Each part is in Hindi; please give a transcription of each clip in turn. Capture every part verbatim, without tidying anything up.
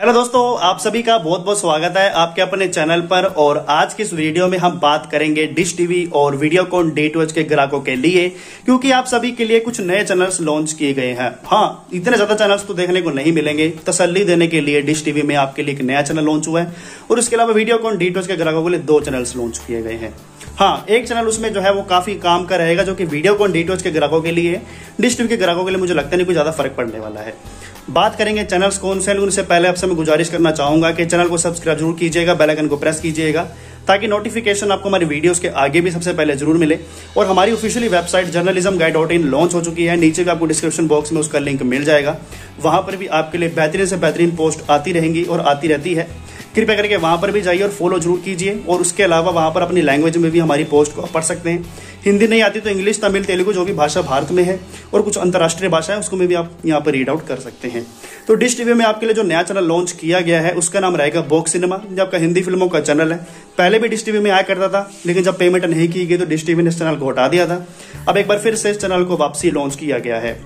हेलो दोस्तों, आप सभी का बहुत बहुत स्वागत है आपके अपने चैनल पर। और आज की इस वीडियो में हम बात करेंगे डिश टीवी और वीडियोकॉन डी टू एच के ग्राहकों के लिए, क्योंकि आप सभी के लिए कुछ नए चैनल्स लॉन्च किए गए हैं। हाँ, इतने ज्यादा चैनल्स तो देखने को नहीं मिलेंगे। तसल्ली देने के लिए डिश टीवी में आपके लिए एक नया चैनल लॉन्च हुआ है और इसके अलावा वीडियोकॉन डी टू एच के ग्राहकों के लिए दो चैनल्स लॉन्च किए गए हैं। हाँ, एक चैनल उसमें जो है वो काफी काम का रहेगा, जो कि वीडियोकॉन डी टू एच के ग्राहकों के लिए। डिश टीवी के ग्राहकों के लिए मुझे लगता नहीं कोई ज्यादा फर्क पड़ने वाला है। बात करेंगे चैनल्स कौन से हैं, उनसे पहले आपसे मैं गुजारिश करना चाहूंगा कि चैनल को सब्सक्राइब जरूर कीजिएगा, बेल आइकन को प्रेस कीजिएगा, ताकि नोटिफिकेशन आपको हमारी वीडियोस के आगे भी सबसे पहले जरूर मिले। और हमारी officially website journalism guide dot in launch हो चुकी है। नीचे भी आपको डिस्क्रिप्शन बॉक्स में उसका लिंक मिल जाएगा। वहां पर भी आपके लिए बेहतरीन से बेहतरीन पोस्ट आती रहेंगी और आती रहती है। कृपया करके वहां पर भी जाइए और फॉलो जरूर कीजिए। और उसके अलावा वहां पर अपनी लैंग्वेज में भी हमारी पोस्ट को पढ़ सकते हैं। हिंदी नहीं आती तो इंग्लिश, तमिल, तेलुगु, जो भी भाषा भारत में है और कुछ अंतर्राष्ट्रीय भाषा है, उसको में भी आप यहाँ पर रीड आउट कर सकते हैं। तो डिश टीवी में आपके लिए जो नया चैनल लॉन्च किया गया है उसका नाम रहेगा बॉक्स सिनेमा, जो आपका हिंदी फिल्मों का चैनल है। पहले भी डिश टीवी में आया करता था, लेकिन जब पेमेंट नहीं की गई तो डिश टीवी ने इस चैनल को हटा दिया था। अब एक बार फिर से इस चैनल को वापसी लॉन्च किया गया है।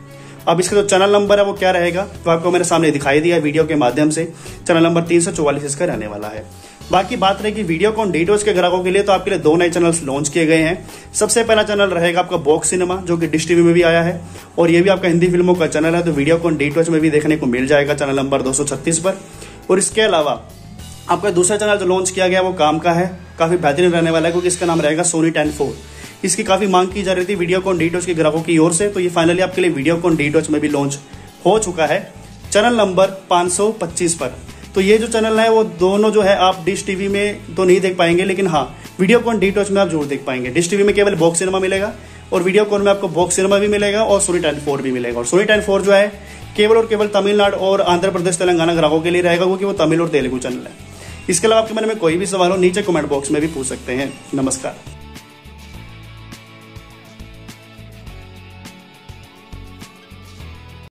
अब इसका जो चैनल नंबर है वो क्या रहेगा, तो आपको मेरे सामने दिखाई दिया वीडियो के माध्यम से। चैनल नंबर तीन सौ चौवालीस इसका रहने वाला है। बाकी बात रहेगी वीडियोकॉन डी टू एच के ग्राहकों के लिए, तो आपके लिए दो नए चैनल्स लॉन्च किए गए हैं। सबसे पहला चैनल रहेगा आपका बॉक्स सिनेमा, जो कि डिश टीवी में भी आया है और ये भी आपका हिंदी फिल्मों का चैनल है, तो वीडियोकॉन डी टू एच में भी देखने को मिल जाएगा चैनल नंबर दो सौ छत्तीस पर। और इसके अलावा आपका दूसरा चैनल जो लॉन्च किया गया वो काम का है, काफी बेहतरीन रहने वाला है, क्योंकि इसका नाम रहेगा सोनी टेन फोर। इसकी काफी मांग की जा रही थी वीडियोकॉन डी टू एच के ग्राहकों की ओर से, तो ये फाइनली आपके लिए वीडियोकॉन डी टू एच में भी लॉन्च हो चुका है चैनल नंबर पाँच सौ पच्चीस पर। तो ये जो चैनल है वो दोनों जो है आप डिश टीवी में तो नहीं देख पाएंगे, लेकिन हाँ वीडियोकॉन डी टू एच में आप जरूर देख पाएंगे। डिश टीवी में केवल बॉक्स सिनेमा मिलेगा और वीडियोकॉन में आपको बॉक्स सिनेमा भी मिलेगा और सोनी टेन फोर भी मिलेगा। और सोनी टेन फोर जो है केवल और केवल तमिलनाडु और आंध्र प्रदेश तेलंगाना ग्राहकों के लिए रहेगा, क्योंकि वो तमिल और तेलुगु चैनल है। इसके अलावा आपके मन में कोई भी सवाल हो नीचे कमेंट बॉक्स में भी पूछ सकते हैं। नमस्कार।